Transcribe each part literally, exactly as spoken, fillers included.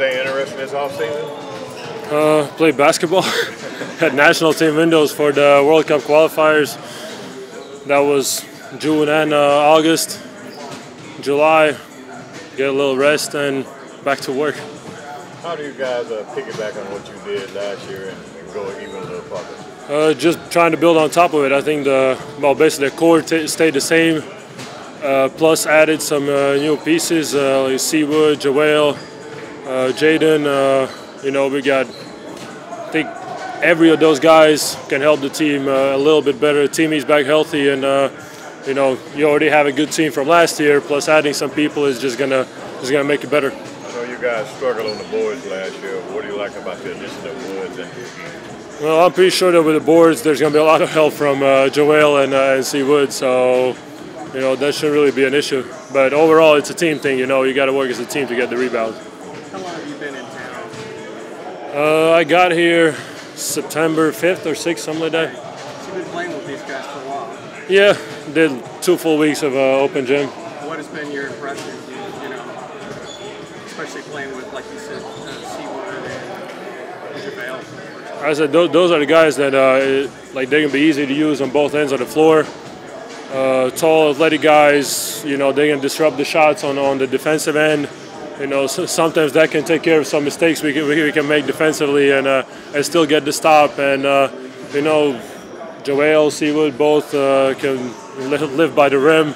anything interesting this offseason? Uh, played basketball. Had national team windows for the World Cup qualifiers. That was June and uh, August. July, get a little rest and back to work. How do you guys uh, piggyback on what you did last year and, and go even a little farther? Uh, just trying to build on top of it. I think the well, basically the core t stayed the same. Uh, plus added some uh, new pieces uh, like Seawood, Joel, uh, Jaden. Uh, you know, we got, I think every of those guys can help the team uh, a little bit better. The team is back healthy, and uh, you know, you already have a good team from last year. Plus adding some people is just gonna is gonna make it better. I know you guys struggled on the boards last year. What do you like about the addition of Wood and Wood? Well, I'm pretty sure that with the boards, there's gonna be a lot of help from uh, Joel and, uh, and Seawood. So. You know, that shouldn't really be an issue. But overall, it's a team thing, you know. You got to work as a team to get the rebound. How long have you been in town? Uh, I got here September fifth or sixth, something like that. So you've been playing with these guys for a while? Yeah, did two full weeks of uh, open gym. What has been your impression, you, you know, especially playing with, like you said, Seawood and JaVale? I said, those, those are the guys that, uh, like, they can be easy to use on both ends of the floor. Uh, tall, athletic guys, you know, they can disrupt the shots on, on the defensive end. You know, so sometimes that can take care of some mistakes we can, we, we can make defensively and, uh, and still get the stop. And, uh, you know, Joel, Seawood both uh, can live by the rim.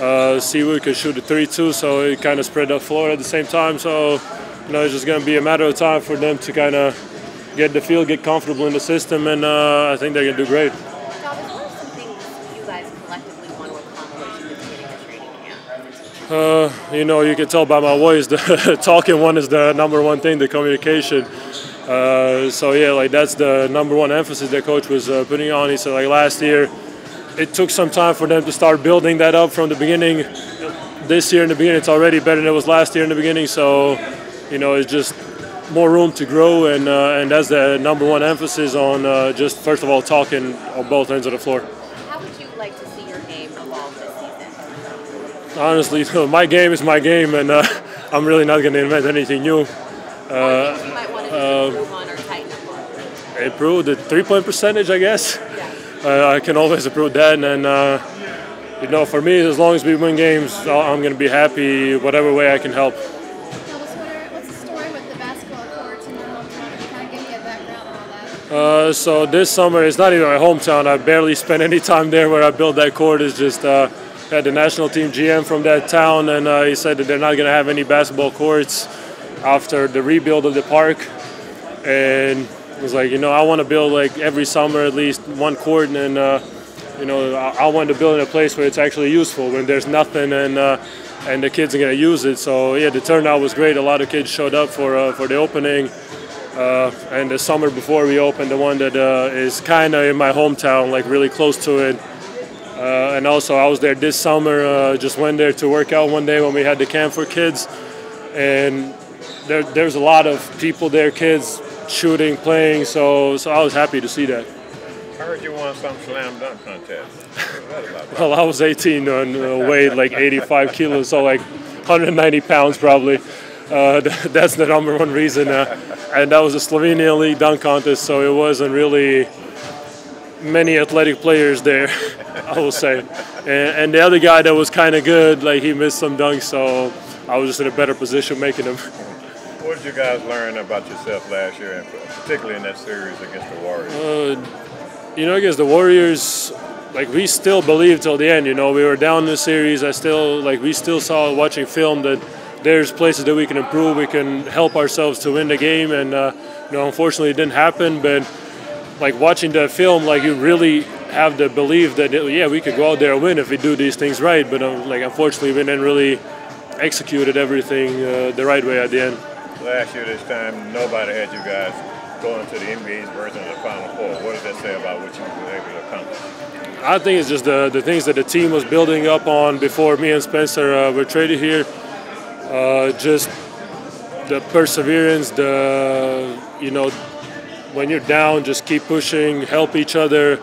Uh, Seawood can shoot a three two, so it kind of spread the floor at the same time. So, you know, it's just going to be a matter of time for them to kind of get the field, get comfortable in the system, and uh, I think they're going to do great. Uh, you know, you can tell by my voice, the talking one is the number one thing, the communication. Uh, so yeah, like that's the number one emphasis that coach was uh, putting on. He said, like last year, it took some time for them to start building that up from the beginning. This year in the beginning, it's already better than it was last year in the beginning. So, you know, it's just more room to grow, and uh, and that's the number one emphasis on uh, just first of all talking on both ends of the floor. How would you like to see your game evolve this season? Honestly, my game is my game, and uh, I'm really not going to invent anything new. Uh, you might want to improve on or tighten up? Improve the three-point percentage, I guess. Yeah. Uh, I can always improve that, and uh, you know, for me, as long as we win games, I'm going to be happy. Whatever way I can help. Now, what's the story with the basketball courts in your hometown? Kind of give me a background on that. Uh, so this summer, it's not even my hometown. I barely spent any time there. Where I built that court is just. Uh, Had the national team G M from that town, and uh, he said that they're not going to have any basketball courts after the rebuild of the park. And it was like, you know, I want to build like every summer at least one court, and uh, you know, I, I want to build in a place where it's actually useful when there's nothing, and uh, and the kids are going to use it. So yeah, the turnout was great. A lot of kids showed up for uh, for the opening, uh, and the summer before we opened the one that uh, is kind of in my hometown, like really close to it. Uh, and also, I was there this summer, uh, just went there to work out one day when we had the camp for kids. And there, there's a lot of people there, kids shooting, playing, so so I was happy to see that. I heard you won some slam dunk contest. Well, I was eighteen and uh, weighed like eighty-five kilos, so like one hundred ninety pounds probably. Uh, that's the number one reason. Uh, and that was a Slovenian League dunk contest, so it wasn't really many athletic players there, I will say. And, and the other guy that was kind of good, like he missed some dunks, so I was just in a better position making them. What did you guys learn about yourself last year, and particularly in that series against the Warriors? Uh, you know, against the Warriors, like we still believed till the end. You know, we were down in the series. I still, like we still saw watching film that there's places that we can improve. We can help ourselves to win the game, and uh, you know, unfortunately, it didn't happen, but. Like watching the film, like you really have the belief that yeah, we could go out there and win if we do these things right. But um, like unfortunately, we didn't really executed everything uh, the right way at the end. Last year, this time, nobody had you guys going to the N B A's version of the Final Four. What does that say about what you were able to accomplish? I think it's just the the things that the team was building up on before me and Spencer uh, were traded here. Uh, just the perseverance, the you know. When you're down, just keep pushing, help each other,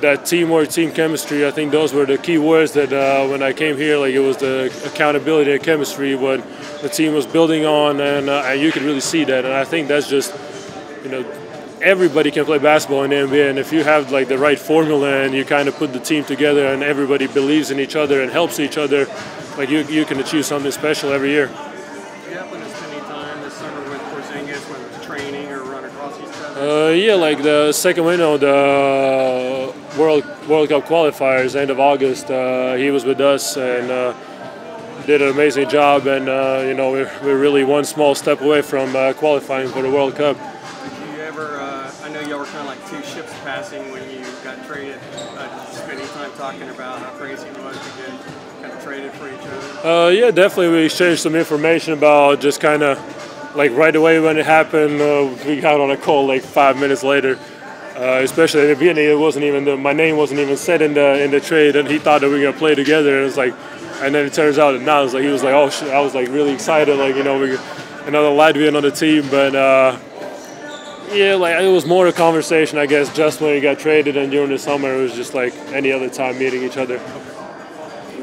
that teamwork, team chemistry, I think those were the key words that uh, when I came here, like it was the accountability and chemistry, what the team was building on, and, uh, and you could really see that. And I think that's just, you know, everybody can play basketball in the N B A, and if you have like the right formula and you kind of put the team together and everybody believes in each other and helps each other, like you, you can achieve something special every year. Uh, yeah, like the second winner of the World World Cup qualifiers, end of August, uh, he was with us and uh, did an amazing job. And uh, you know, we're, we're really one small step away from uh, qualifying for the World Cup. Did you ever? Uh, I know y'all were kind of like two ships passing when you got traded. Uh, did you spend any time talking about how crazy it was to get kind of traded for each other? Uh, yeah, definitely. We exchanged some information about just kind of. Like right away when it happened, uh, we got on a call like five minutes later. Uh, especially in the beginning, it wasn't even the, my name wasn't even said in the in the trade, and he thought that we were gonna play together. And it's like, and then it turns out that now it's like he was like, oh, shit. I was like really excited, like you know, we another Latvian on the team. But uh, yeah, like it was more a conversation, I guess, just when he got traded, and during the summer it was just like any other time meeting each other.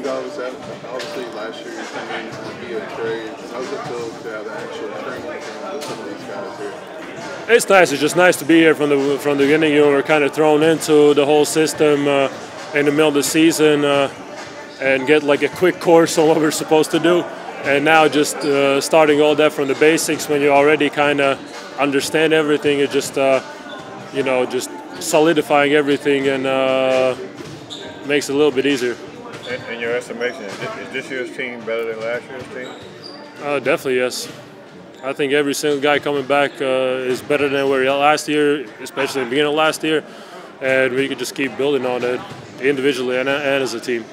Obviously, last year you came in via trade. How does it feel to have the actual training with some of these guys here? It's nice. It's just nice to be here from the from the beginning. You were kind of thrown into the whole system uh, in the middle of the season uh, and get like a quick course on what we're supposed to do. And now just uh, starting all that from the basics when you already kind of understand everything. It's just uh, you know just solidifying everything and uh, makes it a little bit easier. In your estimation, is this year's team better than last year's team? Uh, definitely, yes. I think every single guy coming back uh, is better than we were last year, especially at the beginning of last year. And we could just keep building on it individually and, and as a team.